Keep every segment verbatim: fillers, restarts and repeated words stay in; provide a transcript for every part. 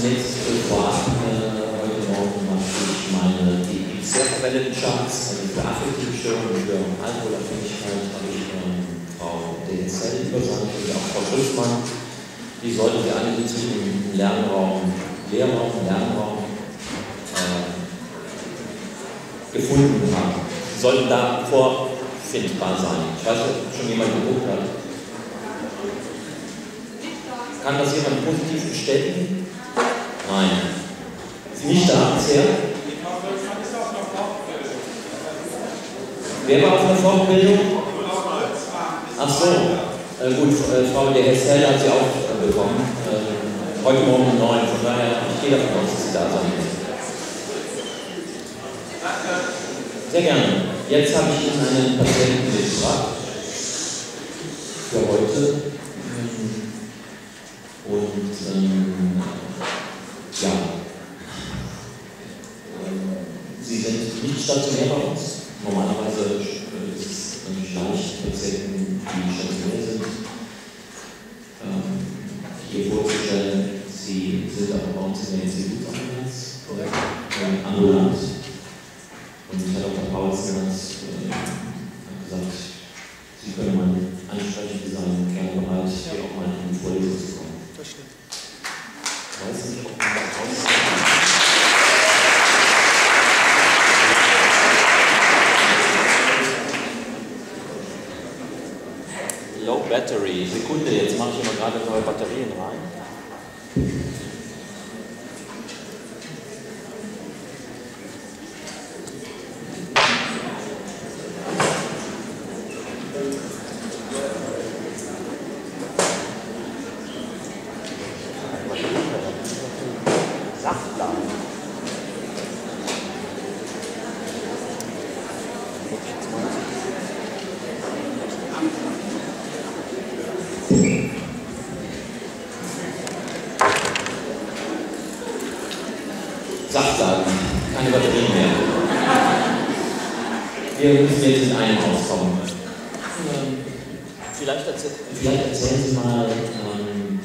zunächst vorab äh, heute Morgen mache ich meine D I Z-Wellencharts, also für Affektivstörungen und für Alkoholabhängigkeit habe ich ähm, Frau D N Z übersandt und auch Frau Schulzmann. Die sollten wir alle sitzen im Lernraum, Lehrraum, Lernraum äh, gefunden haben. Sie sollten da vorfindbar sein. Ich weiß nicht, ob schon jemand geguckt hat. Kann das jemand positiv bestätigen? Nein. Ist nicht da bisher? Wer war auf einer Fortbildung? Achso, äh, gut, äh, Frau der Hessel hat sie auch äh, bekommen. Äh, heute Morgen um neun, von daher, ich gehe davon aus, dass sie da sein wird. Sehr gerne. Jetzt habe ich Ihnen einen Patienten mitgebracht für heute. Und ähm, ja, ähm, sie sind nicht stationär bei uns. Normalerweise ist es natürlich leicht, Patienten, die stationär sind, ähm, hier vorzustellen. Sie sind aber bei uns in der Institutsambulanz, korrekt? Ja, ambulant. Und ich hatte auch der Paulsen äh, gesagt, Sie können mal ansprechen, Sie seien gerne bereit, hier auch mal in die Vorlesung zu kommen. Verstehe. Ich weiß nicht, ob man das aussieht. Low Battery. Sekunde, jetzt mache ich immer gerade neue Batterien rein. Wir müssen jetzt in einem auskommen. Ähm, vielleicht, erzähl vielleicht erzählen Sie mal, ähm,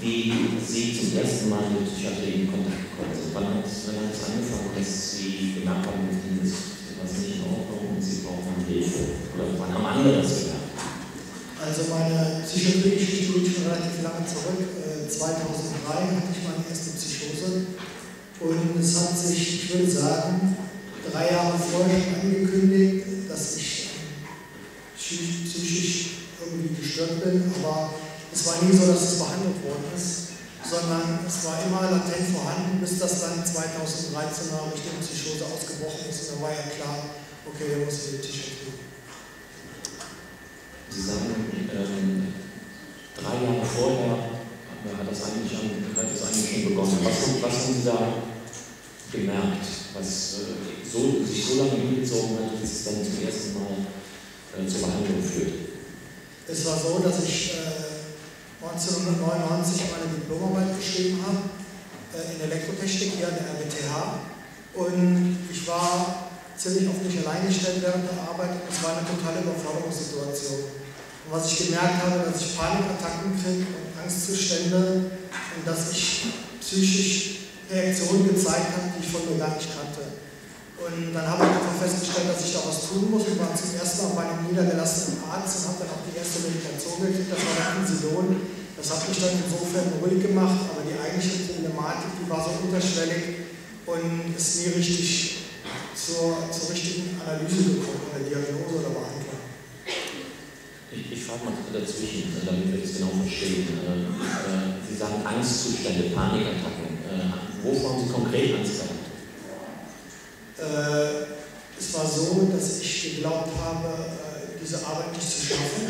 wie Sie zum ersten Mal mit Psychiatrie in Kontakt gekommen sind. Wann hat es angefangen, dass Sie gemerkt haben, dass etwas nicht in Ordnung und Sie brauchen Hilfe? Oder wann haben andere das gelernt? Also meine Psychiatrie-Geschichte geht schon relativ lange zurück. zweitausenddrei hatte ich meine erste Psychose. Und es hat sich, ich würde sagen, drei Jahre vorher schon angekündigt, dass ich psychisch irgendwie gestört bin, aber es war nie so, dass es behandelt worden ist, sondern es war immer latent vorhanden, bis das dann zweitausenddreizehn nach Richtung Psychose ausgebrochen ist und da war ja klar, okay, da muss ich den Tisch entgegen. Sie sagen, ähm, drei Jahre vorher hat das eigentlich schon begonnen. Was, was haben Sie da gemerkt? Was äh, so, sich so lange hingezogen hat, bis es dann zum ersten Mal äh, zur Behandlung führt. Es war so, dass ich äh, neunzehnhundertneunundneunzig meine Diplomarbeit geschrieben habe äh, in Elektrotechnik hier an der R W T H und ich war ziemlich auf mich allein gestellt während der Arbeit und es war eine totale Überforderungssituation. Und was ich gemerkt habe, dass ich Panikattacken kriege und Angstzustände und dass ich psychisch Reaktionen gezeigt hat, die ich von mir gar nicht kannte. Und dann habe ich einfach festgestellt, dass ich da was tun muss. Ich war zum ersten Mal bei einem niedergelassenen Arzt und habe dann auch die erste Medikation gekriegt, das war der Ansidon. Das hat mich dann insofern ruhig gemacht, aber die eigentliche Problematik, die war so unterschwellig und ist nie richtig zur, zur richtigen Analyse gekommen, oder Diagnose oder Behandlung. Ich, ich frage mal dazwischen, damit wir das genau verstehen. Sie sagen Angstzustände, Panikattacken. Wovon haben Sie konkret Angst gehabt? Äh, es war so, dass ich geglaubt habe, diese Arbeit nicht zu schaffen.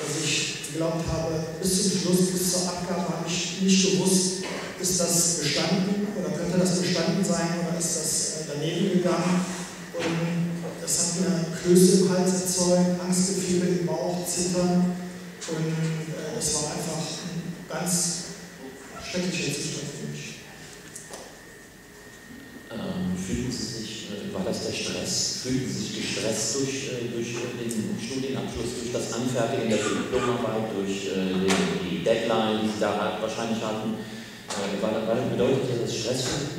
Dass ich geglaubt habe, bis zum Schluss, bis zur Abgabe habe ich nicht gewusst, ist das bestanden oder könnte das bestanden sein oder ist das daneben gegangen. Und das hat eine Klöße im Hals erzeugt, Angstgefühle im Bauch, Zittern. Und äh, das war einfach ein ganz schrecklicher Zustand für mich. Ähm, fühlten Sie sich, äh, war das der Stress, fühlten Sie sich gestresst durch, äh, durch den Studienabschluss, durch das Anfertigen der Diplomarbeit, durch äh, die Deadline, die Sie da wahrscheinlich hatten? Frage, wann, wann bedeutet denn das Stress für dich?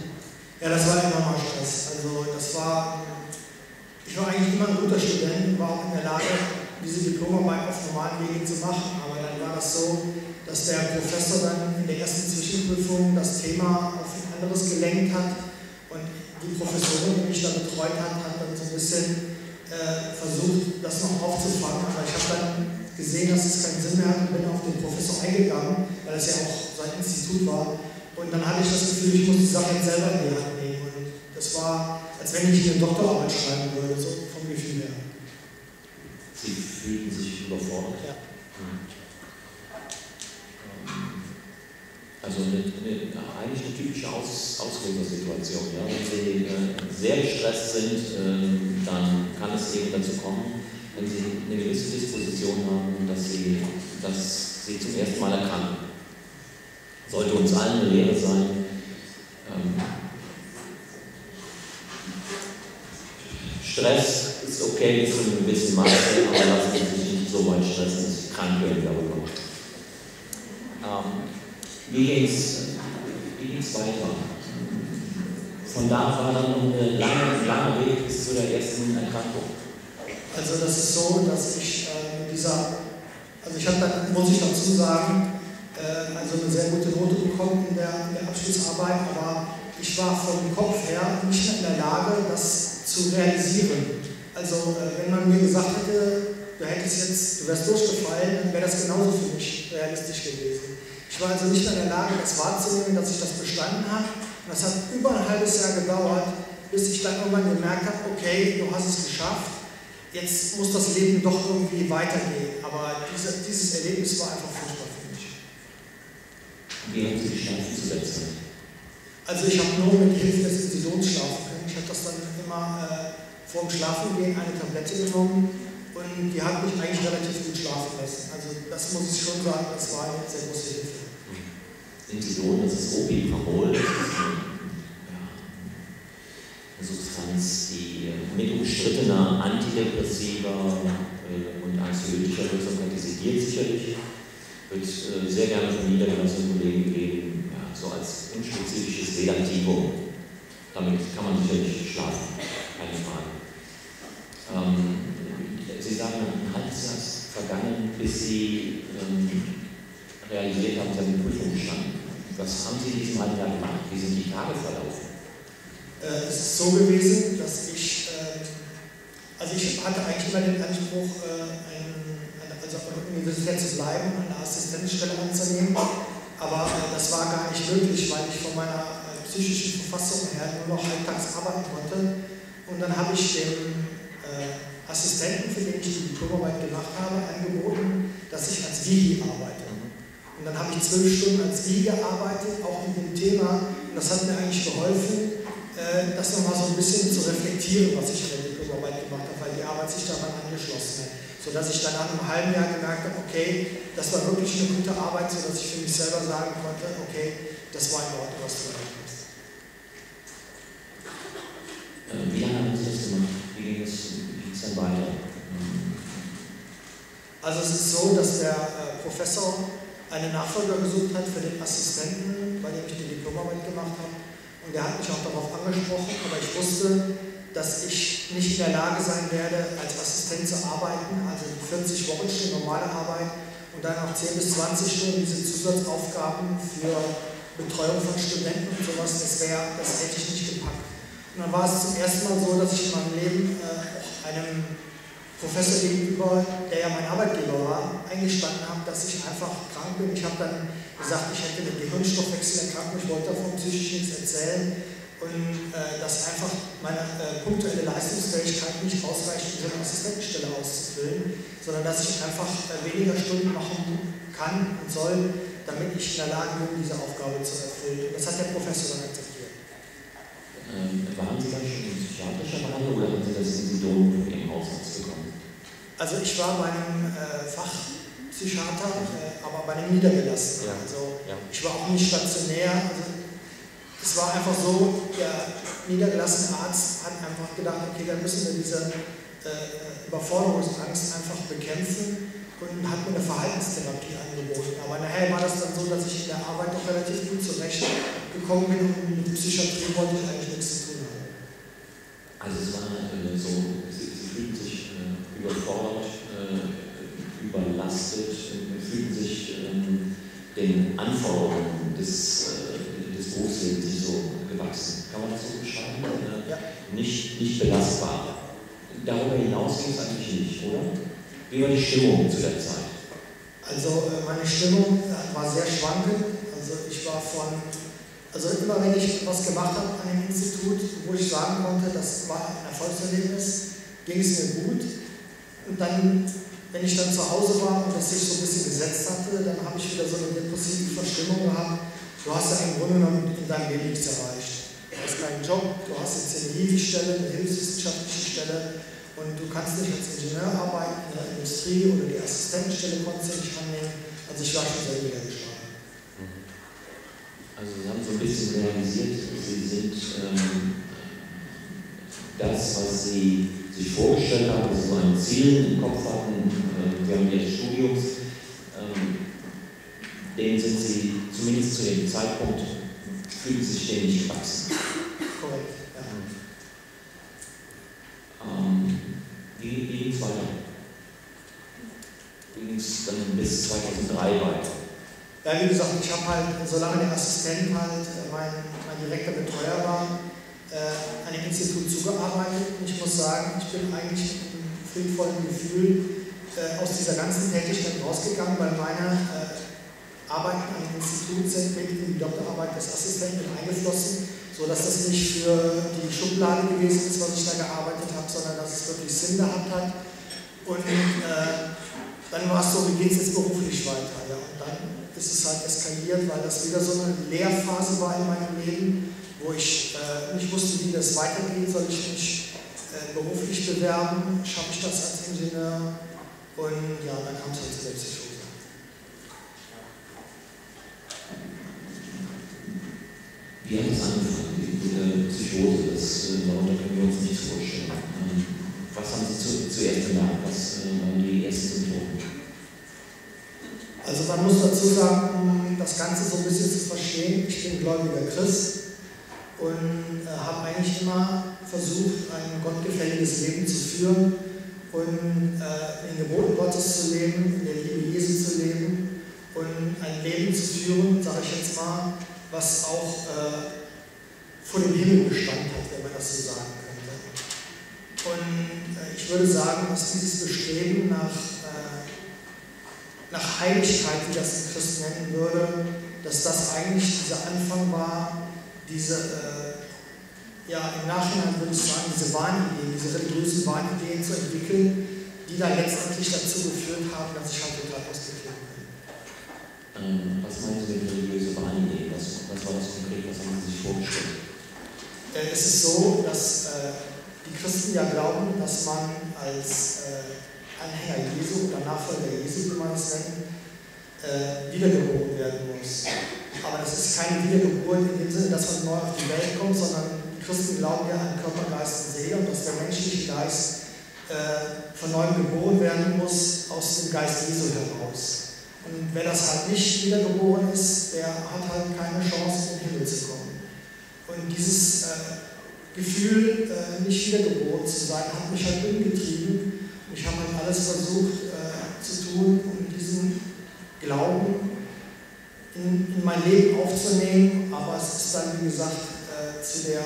Ja, das war immer mal Stress. Also das war, ich war eigentlich immer ein guter Student, war auch in der Lage, diese Diplomarbeit auf normalen Wegen zu machen, aber dann war das so, dass der Professor dann in der ersten Zwischenprüfung das Thema auf ein anderes gelenkt hat und die Professorin, die mich dann betreut hat, hat dann so ein bisschen äh, versucht, das noch aufzufangen, aber ich habe dann gesehen, dass es keinen Sinn mehr hat und bin auf den Professor eingegangen, weil es ja auch sein Institut war. Und dann hatte ich das Gefühl, ich muss die Sache jetzt selber in die Hand nehmen. Und das war, als wenn ich eine Doktorarbeit schreiben würde, so vom Gefühl her. Sie fühlten sich überfordert? Ja. Also eine, eine, eigentlich eine typische Aus, Auslegersituation. Ja? Wenn Sie äh, sehr gestresst sind, äh, dann kann es eben dazu kommen, wenn Sie eine gewisse Disposition haben, dass Sie, dass Sie zum ersten Mal erkranken. Sollte uns allen eine Lehre sein. Ähm, Stress ist okay bis zu einem gewissen Maße, aber lassen Sie sich nicht so weit stressen, dass Sie krank werden darüber. Ähm, wie ging es weiter? Von da war dann ein langer, langer Weg bis zu der ersten Erkrankung. Also das ist so, dass ich äh, mit dieser, also ich habe dann, muss ich dazu sagen, äh, also eine sehr gute Note bekommen in der, in der Abschlussarbeit, aber ich war vom Kopf her nicht mehr in der Lage, das zu realisieren. Also äh, wenn man mir gesagt hätte, du hättest jetzt, du wärst durchgefallen, dann wäre das genauso für mich realistisch gewesen. Ich war also nicht mehr in der Lage, das wahrzunehmen, dass ich das bestanden habe. Und das hat über ein halbes Jahr gedauert, bis ich dann irgendwann gemerkt habe, okay, du hast es geschafft. Jetzt muss das Leben doch irgendwie weitergehen, aber diese, dieses Erlebnis war einfach furchtbar für mich. Wie haben Sie die Schlafen zu setzen? Also ich habe nur mit Hilfe des Insidons schlafen können. Ich habe das dann immer äh, vor dem Schlafengehen eine Tablette genommen und die hat mich eigentlich relativ gut schlafen lassen. Also das muss ich schon sagen, das war eine sehr große Hilfe. Insidon, das ist Opi-Parol. Substanz, die mit umstrittener antidepressiver äh, und anxiolytischer Wirksamkeit designiert sicherlich, wird äh, sehr gerne von niedergelassenen Kollegen gegeben, ja, so als unspezifisches Sedativum. Damit kann man sicherlich schlafen, keine Frage. Ähm, Sie sagen, ein halbes Jahr ist vergangen, bis Sie ähm, realisiert haben, Sie haben die Prüfung bestanden. Was haben Sie in diesem halben Jahr gemacht? Wie sind die Tage verlaufen? Äh, es ist so gewesen, dass ich, äh, also ich hatte eigentlich immer den Anspruch, äh, ein, ein, also auf der Universität zu bleiben, eine Assistenzstelle anzunehmen, aber äh, das war gar nicht möglich, weil ich von meiner äh, psychischen Verfassung her nur noch halbtags arbeiten konnte. Und dann habe ich dem äh, Assistenten, für den ich die Diplomarbeit gemacht habe, angeboten, dass ich als Vigi arbeite. Und dann habe ich zwölf Stunden als Vigi gearbeitet, auch mit dem Thema, und das hat mir eigentlich geholfen, das nochmal so ein bisschen zu reflektieren, was ich in der Diplomarbeit gemacht habe, weil die Arbeit sich daran angeschlossen hat. Sodass ich dann nach einem halben Jahr gemerkt habe, okay, das war wirklich eine gute Arbeit, sodass ich für mich selber sagen konnte, okay, das war in Ordnung, was du gemacht hast. Wie lange haben Sie das gemacht? Wie ging es dann weiter? Also es ist so, dass der äh, Professor einen Nachfolger gesucht hat für den Assistenten, bei dem ich die Diplomarbeit gemacht habe. Und der hat mich auch darauf angesprochen, aber ich wusste, dass ich nicht in der Lage sein werde, als Assistent zu arbeiten, also vierzig Wochenstunden normale Arbeit und dann noch zehn bis zwanzig Stunden diese Zusatzaufgaben für Betreuung von Studenten und sowas, das, wär, das hätte ich nicht gepackt. Und dann war es zum ersten Mal so, dass ich in meinem Leben äh, einem Professor gegenüber, der ja mein Arbeitgeber war, eingestanden habe, dass ich einfach krank bin. Ich habe dann gesagt, ich hätte eine Gehirnstoffwechselerkrankung, ich wollte davon psychisch nichts erzählen und äh, dass einfach meine äh, punktuelle Leistungsfähigkeit nicht ausreicht, um so eine Assistentenstelle auszufüllen, sondern dass ich einfach äh, weniger Stunden machen kann und soll, damit ich in der Lage bin, diese Aufgabe zu erfüllen. Das hat der Professor dann akzeptiert. Ähm, waren Sie dann schon in psychiatrischer Behandlung oder haben Sie das Symptom im Hausarzt bekommen? Also ich war bei einem äh, Fach Psychiater, äh, aber bei einem niedergelassenen. Ja. Also, ja. Ich war auch nicht stationär. Also, es war einfach so, der niedergelassene Arzt hat einfach gedacht, okay, dann müssen wir diese äh, Überforderungsangst einfach bekämpfen und hat mir eine Verhaltenstherapie angeboten. Aber nachher war das dann so, dass ich in der Arbeit noch relativ gut zurechtgekommen bin und mit der Psychiatrie wollte ich eigentlich nichts zu tun haben. Also es war äh, so, sie, sie fühlten sich äh, überfordert, äh, überlastet, äh, fühlten sich äh, den Anforderungen des, äh, des Berufslebens nicht so gewachsen. Kann man das so beschreiben? Äh, ja. nicht, nicht belastbar. Darüber hinaus ging es eigentlich nicht, oder? Wie war die Stimmung zu der Zeit? Also meine Stimmung war sehr schwankend. Also ich war von, also immer wenn ich was gemacht habe an dem Institut, wo ich sagen konnte, das war ein Erfolgserlebnis, ging es mir gut. Und dann, wenn ich dann zu Hause war und das sich so ein bisschen gesetzt hatte, dann habe ich wieder so eine depressive Verstimmung gehabt. Du hast ja im Grunde genommen in deinem Leben nichts erreicht. Du hast keinen Job, du hast jetzt eine Hiwi-Stelle, eine hilfswissenschaftliche Stelle und du kannst nicht als Ingenieur arbeiten, in der Industrie oder die Assistentenstelle konntest du nicht annehmen. Also ich war schon sehr niedergeschlagen. Also Sie haben so ein bisschen realisiert, Sie sind ähm, das, was Sie sich vorgestellt haben, was Sie so an Zielen im Kopf hatten, äh, während Ihres Studiums, ähm, denen sind Sie zumindest zu dem Zeitpunkt fühlen sich dem nicht gewachsen. Korrekt, ja. Ähm, wie wie ging es weiter? Wie ging es dann bis zweitausenddrei weiter? Ja, wie gesagt, ich habe halt, solange der Assistent halt mein, mein direkter Betreuer war, äh, an dem Institut zugearbeitet. Und ich muss sagen, ich bin eigentlich mit einem friedvollen Gefühl äh, aus dieser ganzen Tätigkeit rausgegangen, weil meine äh, Arbeiten an dem Institut sind mit in die Doktorarbeit des Assistenten eingeflossen, sodass das nicht für die Schublade gewesen ist, was ich da gearbeitet habe, sondern dass es wirklich Sinn gehabt hat. Und äh, dann war es so, wie geht es jetzt beruflich weiter? Ja? Und dann ist es halt eskaliert, weil das wieder so eine Lehrphase war in meinem Leben, wo ich äh, nicht wusste, wie das weitergeht, soll ich mich äh, beruflich bewerben, schaffe ich das als Ingenieur? Und ja, dann kam es halt zur Selbsthilfe. Wie hat es angefangen, die Psychose? Das, darunter können wir uns nichts vorstellen. Was haben Sie zu, zuerst gemacht? Was waren die ersten Symptome? Also man muss dazu sagen, um das Ganze so ein bisschen zu verstehen, ich bin gläubiger Christ und äh, habe eigentlich immer versucht, ein gottgefälliges Leben zu führen und äh, in Geboten Gottes zu leben, in der Liebe Jesu zu leben und ein Leben zu führen, sage ich jetzt mal, was auch äh, vor dem Himmel Bestand hat, wenn man das so sagen könnte. Und äh, ich würde sagen, dass dieses Bestreben nach, äh, nach Heiligkeit, wie das ein Christ nennen würde, dass das eigentlich dieser Anfang war, diese, äh, ja im Nachhinein würde ich sagen, diese Wahnideen, diese religiösen Wahnideen zu entwickeln, die dann letztendlich dazu geführt haben, dass ich halt total ausgeklärt bin. Was meinen Sie mit religiöse Wahnideen? Was, was war das konkret? Was haben Sie sich vorgestellt? Es ist so, dass äh, die Christen ja glauben, dass man als äh, Anhänger Jesu oder Nachfolger Jesu, wie man es nennt, äh, wiedergeboren werden muss. Aber das ist keine Wiedergeburt in dem Sinne, dass man neu auf die Welt kommt, sondern die Christen glauben ja an Körper, Geist und Seele und dass der menschliche Geist äh, von neuem geboren werden muss aus dem Geist Jesu heraus. Und wer das halt nicht wiedergeboren ist, der hat halt keine Chance, in den Himmel zu kommen. Und dieses äh, Gefühl, äh, nicht wiedergeboren zu sein, hat mich halt umgetrieben. Und ich habe halt alles versucht äh, zu tun, um diesen Glauben in, in mein Leben aufzunehmen. Aber es ist dann, wie gesagt, äh, zu der,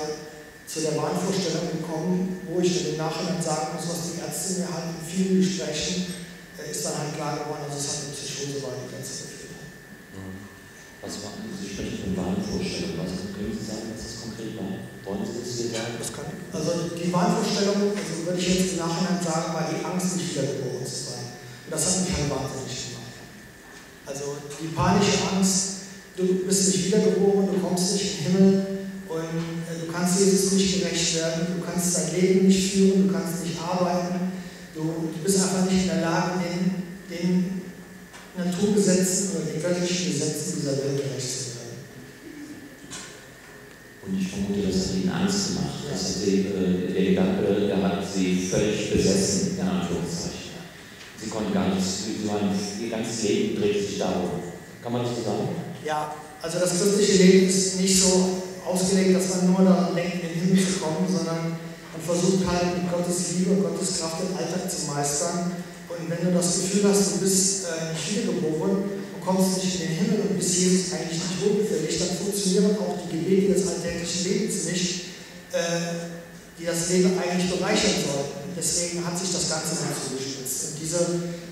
zu der Wahnvorstellung gekommen, wo ich dann im Nachhinein sagen muss, was die Ärzte mir halt in vielen Gesprächen ist dann halt klar geworden, dass es halt eine Psychose war, die ganze Gefühl hat. Was war, Sie sprechen von Wahnvorstellungen, was können Sie sagen, was das konkret war? Wollen Sie das hier sagen? Das kann ich. Also die Wahnvorstellung, also würde ich jetzt im Nachhinein sagen, war die Angst, nicht wiedergeboren zu sein. Und das hat mich halt wahnsinnig gemacht. Also die panische Angst, du bist nicht wiedergeboren, du kommst nicht in den Himmel und du kannst Jesus nicht gerecht werden, du kannst dein Leben nicht führen, du kannst nicht arbeiten. Du bist einfach nicht in der Lage, den, den Naturgesetzen oder den göttlichen Gesetzen dieser Welt gerecht zu werden. Und ich vermute, dass es Ihnen Angst macht, dass die Irrgehalt äh, Sie völlig besessen, in Anführungszeichen. Sie konnten gar nichts, Ihr ganzes Leben dreht sich darum. Kann man das so sagen? Ja, also das christliche Leben ist nicht so ausgelegt, dass man nur daran denkt, in den Himmel zu kommen, sondern man versucht halt, mit Gottes Liebe und Gottes Kraft den Alltag zu meistern. Und wenn du das Gefühl hast, du bist äh, nicht wiedergeboren, kommst nicht in den Himmel und bist Jesus eigentlich nicht hochgefällig, dann funktionieren auch die Gebete des alltäglichen Lebens nicht, äh, die das Leben eigentlich bereichern sollten. Deswegen hat sich das Ganze mal zugespitzt. Und diese,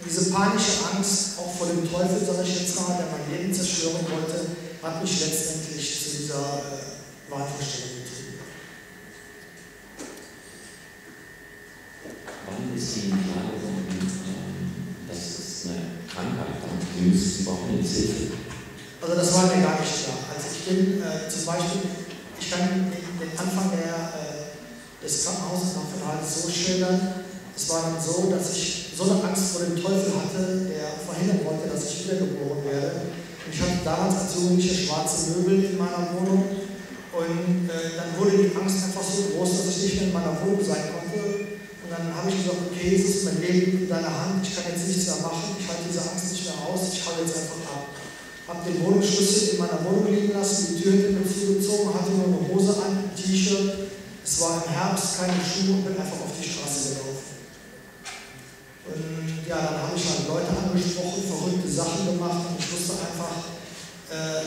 diese panische Angst, auch vor dem Teufel, sage ich jetzt mal, der mein Leben zerstören wollte, hat mich letztendlich zu dieser äh, Wahlvorstellung getrieben. Wann ist die Frage von, dass es eine Krankheit war? Also das war mir gar nicht klar. Also ich bin äh, zum Beispiel, ich kann den, den Anfang der, äh, des Krankenhauses noch so schildern. Es war dann so, dass ich so eine Angst vor dem Teufel hatte, der verhindern wollte, dass ich wiedergeboren werde. Und ich hatte damals als Jugendliche schwarze Möbel in meiner Wohnung. Und äh, dann wurde die Angst einfach so groß, dass ich nicht mehr in meiner Wohnung sein konnte. Und dann habe ich gesagt, okay, Jesus, mein Leben in deiner Hand, ich kann jetzt nichts mehr machen, ich halte diese Angst nicht mehr aus, ich halte jetzt einfach ab. Habe den Wohnungsschlüssel in meiner Wohnung liegen lassen, die Tür hinter mir zugezogen, hatte nur eine Hose an, ein T-Shirt, es war im Herbst, keine Schuhe und bin einfach auf die Straße gelaufen. Und ja, dann habe ich halt Leute angesprochen, verrückte Sachen gemacht und ich wusste einfach, äh,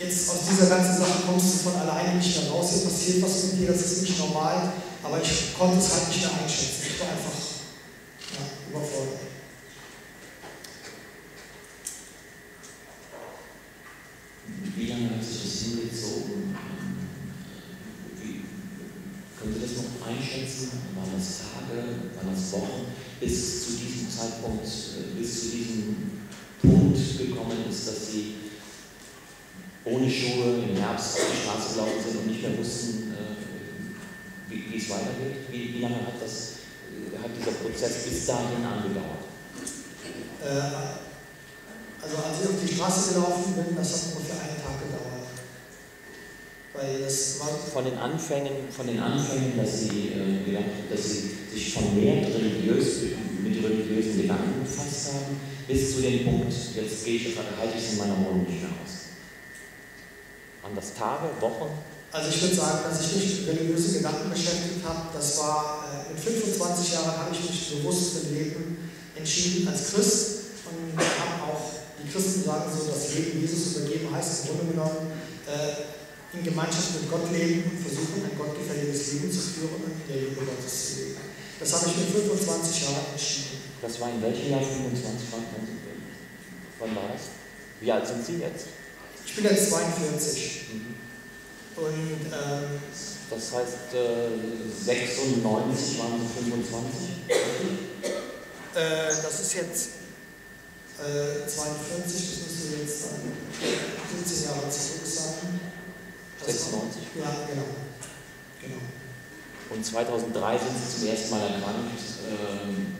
jetzt aus dieser ganzen Sache kommst du von alleine nicht mehr raus, hier passiert was mit dir, das ist nicht normal. Aber ich konnte es halt nicht mehr einschätzen. Ich war einfach ja, überfordert. Wie lange hat sich das hingezogen? Wie, können Sie das noch einschätzen? Waren das Tage, waren das Wochen? Bis zu diesem Zeitpunkt, bis zu diesem Punkt gekommen ist, dass Sie ohne Schuhe im Herbst auf die Straße gelaufen sind und nicht mehr wussten, Wie, wie es weitergeht? Wie, wie lange hat, das, hat dieser Prozess bis dahin angedauert? Äh, also als ich auf die Straße gelaufen bin, das hat ungefähr einen Tag gedauert. Weil das war von den Anfängen, von den Anfängen, dass sie, äh, ja, dass sie sich vermehrt religiös, mit religiösen Gedanken befasst haben, bis zu dem Punkt, jetzt gehe ich, halte ich es in meiner Wohnung nicht mehr aus. Waren das Tage, Wochen? Also ich würde sagen, dass ich mich mit religiösen Gedanken beschäftigt habe. Das war, äh, mit fünfundzwanzig Jahren habe ich mich bewusst für Leben entschieden als Christ. Und wir haben auch, die Christen sagen so, das Leben Jesus übergeben heißt im Grunde genommen, äh, in Gemeinschaft mit Gott leben und versuchen, ein gottgefälliges Leben zu führen und in der Liebe Gottes zu leben. Das habe ich mit fünfundzwanzig Jahren entschieden. Das war in welchem Jahr? fünfundzwanzig Jahren? Wann war das? Wie alt sind Sie jetzt? Ich bin jetzt zweiundvierzig. Mhm. Und, ähm, das heißt, äh, sechsundneunzig waren Sie fünfundzwanzig? Äh, das ist jetzt äh, zweiundvierzig, das müsste jetzt sein, fünfzehn Jahre zurück sein. Das sechsundneunzig? War, ja, genau. genau. Und zweitausenddrei sind Sie zum ersten Mal erkrankt, ähm,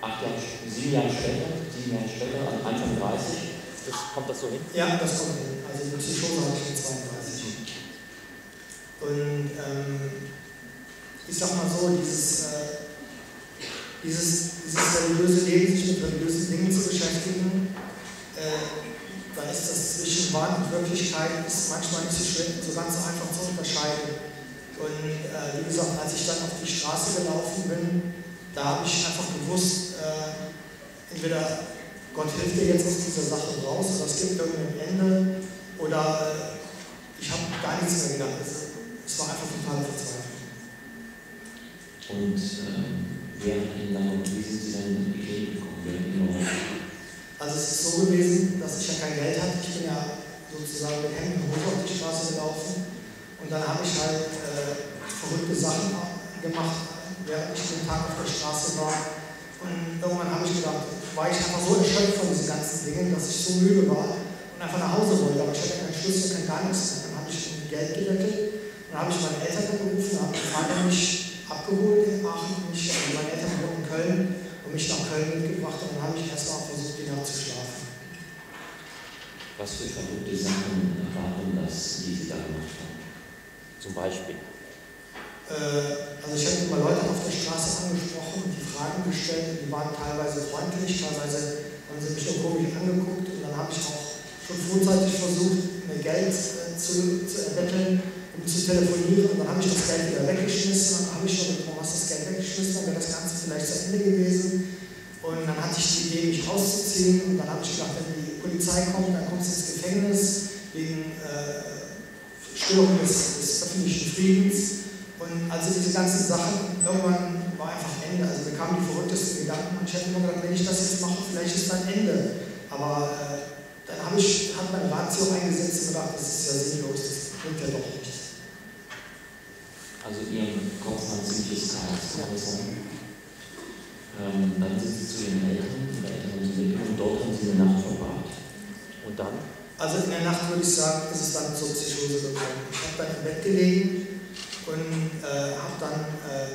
acht Jahre, sieben Jahre später, sieben Jahre später, Anfang dreißig. Das, kommt das so hin? Ja, das kommt hin. Also die Psychose habe ich mit zweiunddreißig. Und ähm, ich sag mal so, dieses, äh, dieses, dieses religiöse Leben, sich mit religiösen Dingen zu beschäftigen, äh, da ist das zwischen Wahn und Wirklichkeit ist manchmal nicht so schwer, so ganz einfach zu unterscheiden. Und äh, wie gesagt, als ich dann auf die Straße gelaufen bin, da habe ich einfach gewusst, äh, entweder Gott hilft dir jetzt aus dieser Sache raus, oder es gibt irgendein Ende, oder ich habe gar nichts mehr gedacht. Es war einfach total verzweifelt. Und ähm, wer hat Ihnen dann, wie sind Sie dann in die Idee gekommen? Also es ist so gewesen, dass ich ja kein Geld hatte. Ich bin ja sozusagen mit Händen und Hose auf die Straße gelaufen. Und dann habe ich halt äh, verrückte Sachen gemacht, während ich den Tag auf der Straße war. Und irgendwann habe ich gedacht, war ich einfach so erschöpft von diesen ganzen Dingen, dass ich so müde war und einfach nach Hause wollte. Aber ich hatte keinen Schlüssel, kein gar nichts mehr. Dann habe ich Geld gerettet und dann habe ich meine Eltern angerufen, habe meinen Vater mich abgeholt in Aachen, mich, also meine Eltern waren in Köln und mich nach Köln mitgebracht und dann habe ich erstmal versucht, wieder zu schlafen. Was für verrückte Sachen waren das, die Sie da gemacht haben? zum Beispiel? Also ich habe immer Leute auf der Straße angesprochen und die Fragen gestellt, die waren teilweise freundlich, teilweise haben sie mich auch komisch angeguckt und dann habe ich auch schon frühzeitig versucht, mir Geld zu, zu erbetteln, um zu telefonieren, und dann habe ich das Geld wieder weggeschmissen, dann habe ich schon gedacht, was das Geld weggeschmissen, dann wäre das Ganze vielleicht zu Ende gewesen, und dann hatte ich die Idee, mich rauszuziehen, und dann habe ich gedacht, wenn die Polizei kommt, dann kommst du ins Gefängnis wegen äh, Störung des, des öffentlichen Friedens. Und also diese ganzen Sachen, irgendwann war einfach Ende. Also mir kamen die verrücktesten Gedanken und ich hätte mir gedacht, wenn ich das jetzt mache, vielleicht ist dann Ende. Aber äh, dann habe ich, hat meine Ratio eingesetzt und gedacht, das ist ja sinnlos, das bringt ja doch nichts. Also ihren Kopf hat ziemliches Chaos, kann man sagen. Ähm, dann sind sie zu ihren Eltern, die Eltern sind, und dort haben sie eine Nacht verbracht. Und dann? Also in der Nacht würde ich sagen, ist es dann zur Psychose gekommen. Ich habe dann im Bett gelegen. Und äh, habe dann, äh,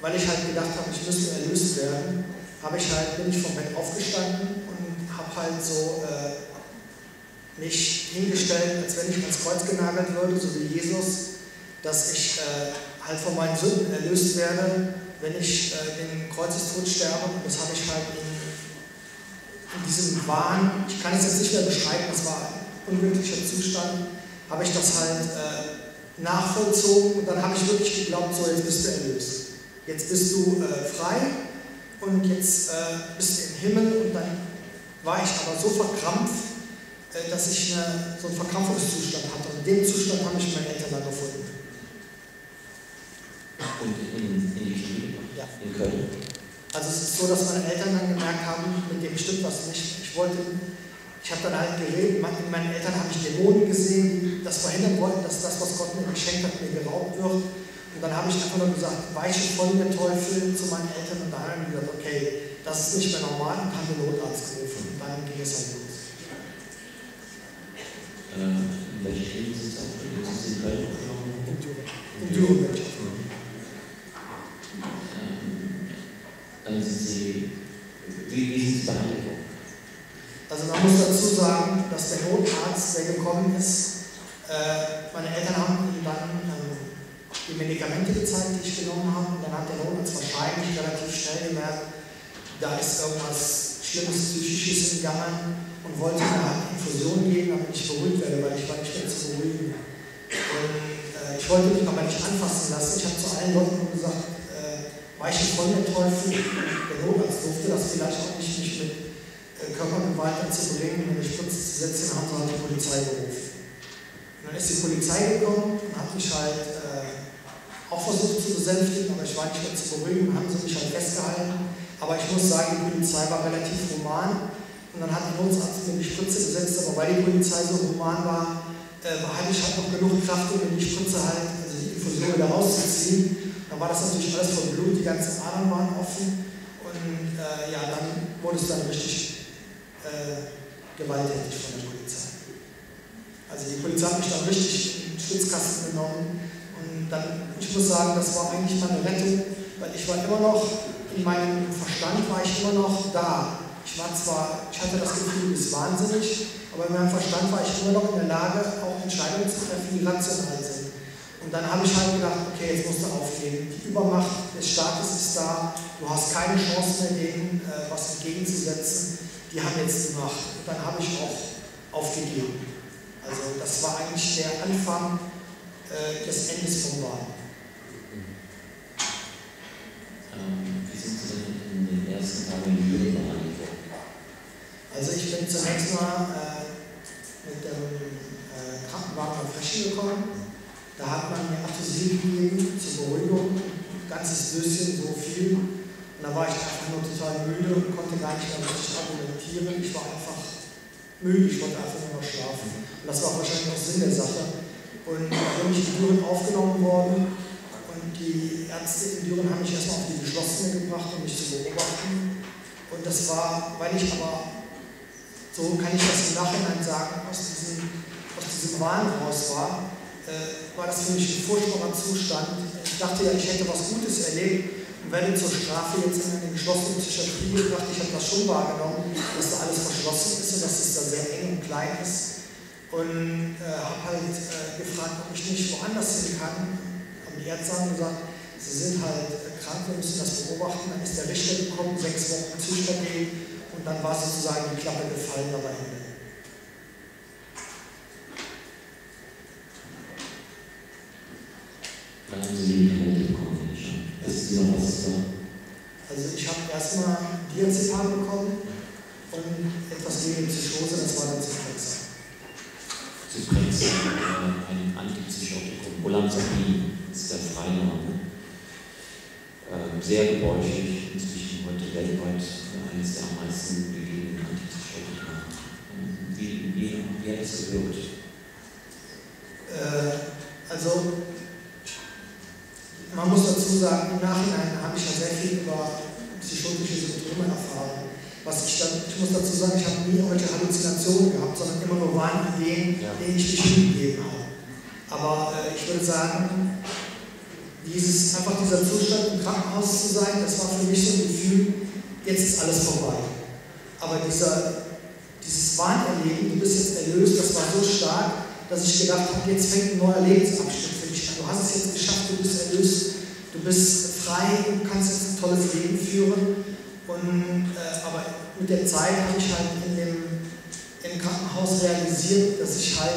weil ich halt gedacht habe, ich müsste erlöst werden, habe ich halt, bin ich vom Bett aufgestanden und habe halt so äh, mich hingestellt, als wenn ich ans Kreuz genagelt würde, so wie Jesus, dass ich äh, halt von meinen Sünden erlöst werde, wenn ich äh, den Kreuzestod sterbe. Und das habe ich halt in, in diesem Wahn, ich kann es jetzt nicht mehr beschreiben, das war ein unglücklicher Zustand, habe ich das halt äh, nachvollzogen, und dann habe ich wirklich geglaubt, so jetzt bist du erlöst. Jetzt bist du äh, frei und jetzt äh, bist du im Himmel, und dann war ich aber so verkrampft, äh, dass ich eine, so einen Verkrampfungszustand hatte. Und in dem Zustand habe ich meine Eltern dann gefunden. Und in, in die Klinik? Ja. In Köln? Also es ist so, dass meine Eltern dann gemerkt haben, mit dem stimmt was nicht. Ich wollte... Ich habe dann halt geredet, mit meinen Eltern habe ich Dämonen gesehen, die das verhindern wollten, dass das, was Gott mir geschenkt hat, mir geraubt wird. Und dann habe ich einfach nur gesagt, weiche von der Teufel zu meinen Eltern, und dann haben die gesagt, okay, das ist nicht mehr normal, und habe den Notarzt gerufen. Und dann ging es halt los. Ähm, in welcher Klinik sind Sie in Köln? In Düren. In Düren. Dann sind Sie, wie sind Sie behandelt? Also man muss dazu sagen, dass der Notarzt, der gekommen ist, äh, meine Eltern haben ihm dann äh, die Medikamente gezeigt, die ich genommen habe, und dann hat der Notarzt wahrscheinlich relativ schnell gemerkt, da ist irgendwas Schlimmes, Psychisches im Gange, und wollte mir eine Infusion geben, damit ich beruhigt werde, weil ich war nicht mehr zu beruhigen. Und äh, ich wollte mich aber nicht anfassen lassen. Ich habe zu allen Leuten gesagt, äh, weiche von der Teufel, der Notarzt durfte das vielleicht auch nicht, nicht mit Körpergewalt anzubringen, um mich kurz zu setzen, haben sie halt die Polizei gerufen. Und dann ist die Polizei gekommen und hat mich halt äh, auch versucht zu besänftigen, aber ich war nicht mehr zu beruhigen, haben sie mich halt festgehalten. Aber ich muss sagen, die Polizei war relativ human, und dann hat die Notarzt mir die Spritze gesetzt, aber weil die Polizei so human war, äh, hatte ich halt noch genug Kraft, um mir die Spritze halt, also die Infusion wieder rauszuziehen. Dann war das natürlich alles voll Blut, die ganzen Adern waren offen, und äh, ja, dann wurde es dann richtig Äh, gewalttätig von der Polizei. Also die Polizei hat mich dann richtig in den Schwitzkasten genommen, und dann, ich muss sagen, das war eigentlich meine Rettung, weil ich war immer noch, in meinem Verstand war ich immer noch da. Ich war zwar, ich hatte das Gefühl, es ist wahnsinnig, aber in meinem Verstand war ich immer noch in der Lage, auch Entscheidungen zu treffen, die rational sind. Und dann habe ich halt gedacht, okay, jetzt musst du aufgeben. Die Übermacht des Staates ist da, du hast keine Chance mehr, denen äh, was entgegenzusetzen. Die haben jetzt die Macht. Und dann habe ich auch aufgegeben. Also das war eigentlich der Anfang äh, des Endes vom Wahn. Mhm. Ähm, wie sind Sie denn in den ersten Tagen in Düren behandelt worden? Also ich bin zunächst mal äh, mit dem äh, Krankenwagen nach Frechen gekommen. Da hat man mir Atosien gegeben zur Beruhigung, ein ganzes Döschen, so viel. Und da war ich einfach nur total müde und konnte gar nicht mehr richtig argumentieren. Ich war einfach müde, ich wollte einfach nur noch schlafen. Und das war wahrscheinlich auch Sinn der Sache. Und dann bin ich in Düren aufgenommen worden, und die Ärzte in Düren haben mich erstmal auf die Geschlossene gebracht, um mich zu beobachten. Und das war, weil ich aber, so kann ich das im Nachhinein sagen, aus diesem, aus diesem Wahn raus war, äh, war das für mich ein furchtbarer Zustand. Ich dachte ja, ich hätte was Gutes erlebt. Und werde zur Strafe jetzt in eine geschlossene Psychiatrie gebracht. Ich habe das schon wahrgenommen, dass da alles verschlossen ist und dass es da sehr eng und klein ist. und äh, habe halt äh, gefragt, ob ich nicht woanders hin kann. Haben die Ärzte haben gesagt, sie sind halt krank, wir müssen das beobachten. Dann ist der Richter gekommen, sechs Wochen Zuständig und dann war sozusagen die Klappe gefallen dabei. Dann haben Sie die Medikamente bekommen, ja. Ist wieder was da? Also ich habe erstmal Diazephal bekommen und etwas gegen Psychose, das war dann Zyprexa. Zyprexa, äh, ein Antipsychotikum, Olanzapin ist der Freiname. Äh, sehr gebräuchlich, inzwischen heute weltweit eines der am meisten gegebenen Antipsychotika. Wie, wie, wie hat es gewirkt? Äh, also man muss dazu sagen, im Nachhinein habe ich ja sehr viel über psychotische Symptome erfahren. Was ich, dann, ich muss dazu sagen, ich habe nie irgendwelche Halluzinationen gehabt, sondern immer nur Wahnideen, ja, denen ich mich hingegeben habe. Aber äh, ich würde sagen, dieses, einfach dieser Zustand im Krankenhaus zu sein, das war für mich so ein Gefühl, jetzt ist alles vorbei. Aber dieser, dieses Wahnerleben, du bist jetzt erlöst, das war so stark, dass ich gedacht habe, jetzt fängt ein neuer Lebensabschnitt für dich an. Du hast es jetzt geschafft, du bist erlöst, du bist frei, du kannst jetzt ein tolles Leben führen. Und, äh, aber mit der Zeit habe ich halt in dem, im Krankenhaus realisiert, dass ich halt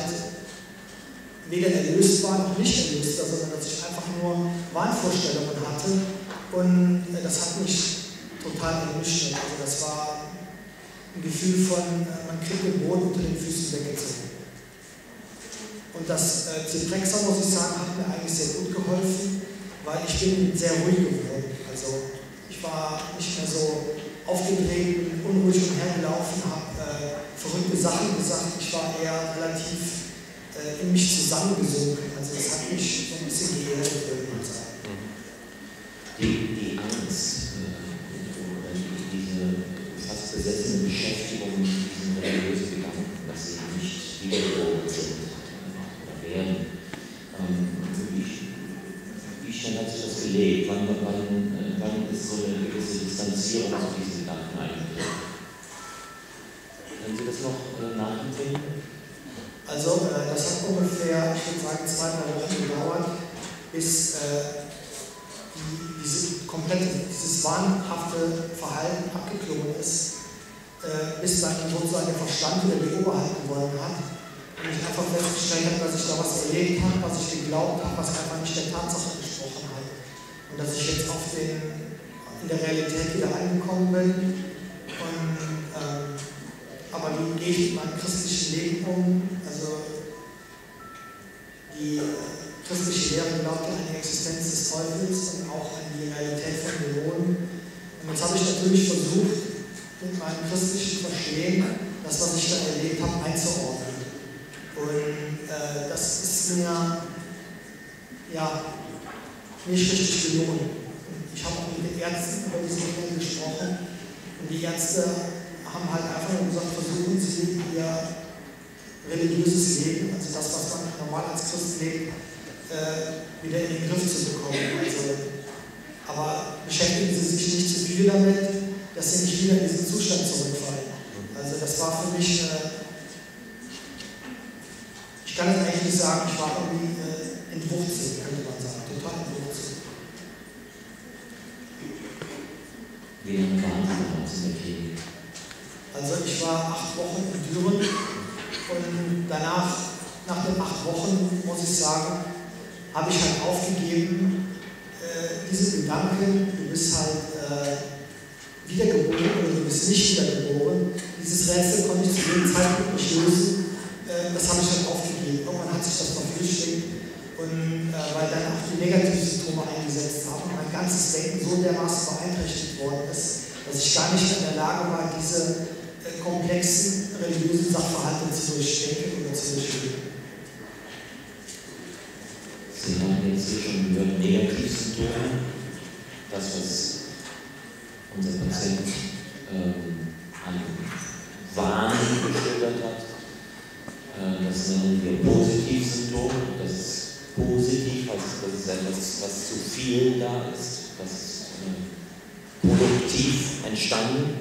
weder erlöst war noch nicht erlöst war, sondern dass ich einfach nur Wahnvorstellungen hatte. Und äh, das hat mich total erwischt. Also das war ein Gefühl von, äh, man kriegt den Boden unter den Füßen weggezogen. Und das äh, Zyprexa, muss ich sagen, hat mir eigentlich sehr gut geholfen, weil ich bin sehr ruhig geworden. Also ich war nicht mehr so aufgedreht, unruhig umhergelaufen, habe äh, verrückte Sachen gesagt. Ich war eher relativ äh, in mich zusammengesunken. Also das hat mich so ein bisschen geheilt, würde man sagen. Die, die Angst, äh, diese fast besessene Beschäftigung mit diesen religiösen Gedanken, dass sie nicht wiedergeboren sind. Wie schnell hat sich das gelegt? Wann, wann, wann ist so eine gewisse Distanzierung zu diesen Gedanken eingetreten? Können Sie das noch nachempfinden? Also, das hat ungefähr, ich würde sagen, zwei, drei Wochen gedauert, bis äh, die, diese komplette, dieses wahnhafte Verhalten abgeklungen ist, äh, bis dann sozusagen der Verstand wieder die Oberhand gewonnen hat. Und ich einfach festgestellt habe, dass ich da was erlebt habe, was ich geglaubt habe, was einfach nicht der Tatsache entsprochen hat. Und dass ich jetzt auf den, in der Realität wieder angekommen bin. Und, ähm, aber wie gehe ich mit meinem christlichen Leben um? Also die christliche Lehre glaubt an die Existenz des Teufels und auch an die Realität von Dämonen. Und jetzt habe ich natürlich versucht, mit meinem christlichen Verstehen das, was ich da erlebt habe, einzuordnen. Und äh, das ist mir ja nicht richtig gelungen. Ich habe auch mit den Ärzten über diese Dinge gesprochen und die Ärzte haben halt einfach nur gesagt, versuchen Sie Ihr religiöses Leben, also das, was man normal als Christ lebt, äh, wieder in den Griff zu bekommen. Also, aber beschäftigen Sie sich nicht zu viel damit, dass Sie nicht wieder in diesen Zustand zurückfallen. Also das war für mich eine. Ich kann eigentlich nicht sagen, ich war irgendwie äh, entwurzelt, könnte man sagen, total entwurzelt. Wie lange waren Sie aus der Klinik? Also ich war acht Wochen in Düren und danach, nach den acht Wochen, muss ich sagen, habe ich halt aufgegeben, äh, diesen Gedanken, du bist halt äh, wiedergeboren oder du bist nicht wiedergeboren, dieses Rätsel konnte ich zu jedem Zeitpunkt nicht lösen. Das habe ich dann aufgegeben. Irgendwann hat sich das verflüchtigt und äh, weil dann auch die Negativsymptome eingesetzt haben und mein ganzes Denken so dermaßen beeinträchtigt worden ist, dass ich gar nicht in der Lage war, diese äh, komplexen religiösen Sachverhalte zu durchdenken oder zu durchführen. Sie haben jetzt hier schon gehört, Negativsymptome, das, was unser Patient ähm, an Wahn geschildert hat. Das nennen wir Positivsymptom. Das ist positiv, also das ist etwas, was zu viel da ist, das ist äh, produktiv entstanden.